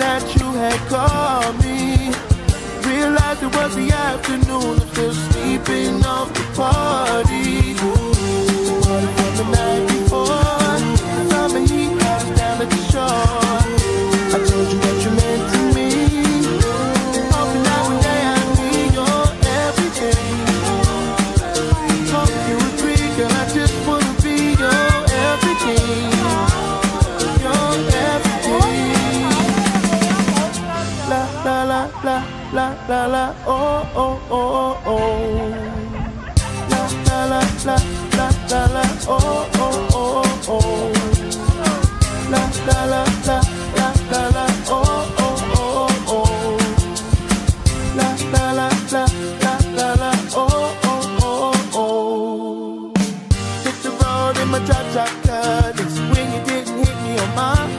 that you had called me. Realized it was the afternoon, I'm still sleeping off the party. But from the night before, summer heat comes down at the shore. I told you what you meant to me. La la la, oh oh oh oh. La la la la la la la, oh oh oh oh. La la la la la la la, oh oh oh oh. La la la la la la la, oh oh oh oh. Hit the road in my drop top car. It's when you didn't hit me on my.